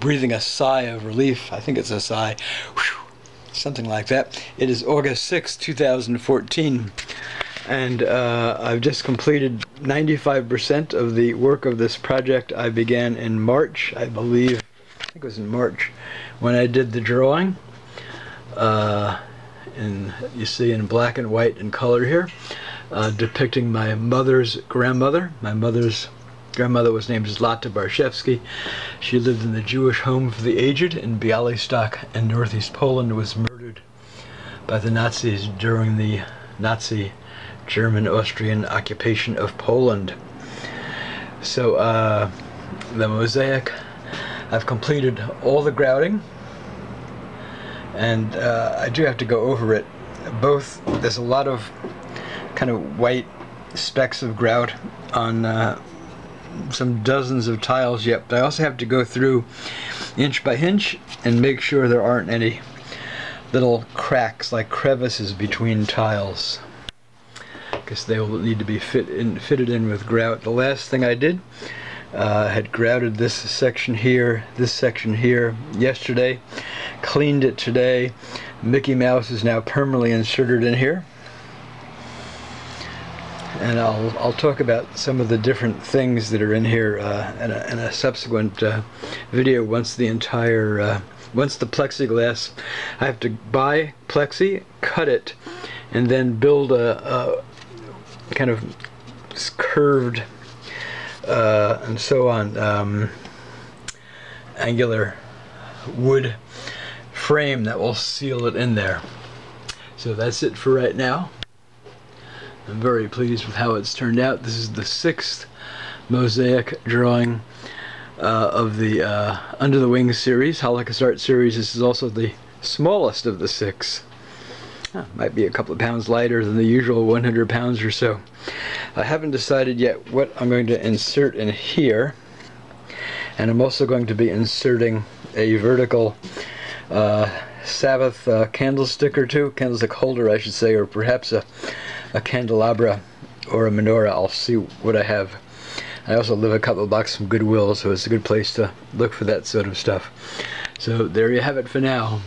breathing a sigh of relief. I think it's a sigh, something like that. It is August 6, 2014, and I've just completed 95% of the work of this project. I began in March, I believe. I think it was in March when I did the drawing. And you see in black and white and color here, depicting my mother's grandmother. My mother's grandmother was named Zlata Barshewsky. She lived in the Jewish Home for the Aged in Bialystok in northeast Poland, was murdered by the Nazis during the Nazi German-Austrian occupation of Poland. So the mosaic, I've completed all the grouting, and I do have to go over it. Both, there's a lot of kind of white specks of grout on some dozens of tiles yet, but I also have to go through inch by inch and make sure there aren't any little cracks, like crevices, between tiles, because they will need to be fitted in with grout. The last thing I did, had grouted this section here yesterday, cleaned it today. Mickey Mouse is now permanently inserted in here. And I'll talk about some of the different things that are in here in a subsequent video once the entire, once the plexiglass, I have to buy plexi, cut it, and then build a kind of curved and so on angular wood frame that will seal it in there. So that's it for right now. I'm very pleased with how it's turned out. This is the 6th mosaic drawing of the Under the Wings series, Holocaust Art series. This is also the smallest of the 6. Might be a couple of pounds lighter than the usual 100 pounds or so. I haven't decided yet what I'm going to insert in here. And I'm also going to be inserting a vertical Sabbath candlestick or two, candlestick holder I should say, or perhaps a candelabra or a menorah. I'll see what I have. I also live a couple of blocks from Goodwill, so it's a good place to look for that sort of stuff. So there you have it for now.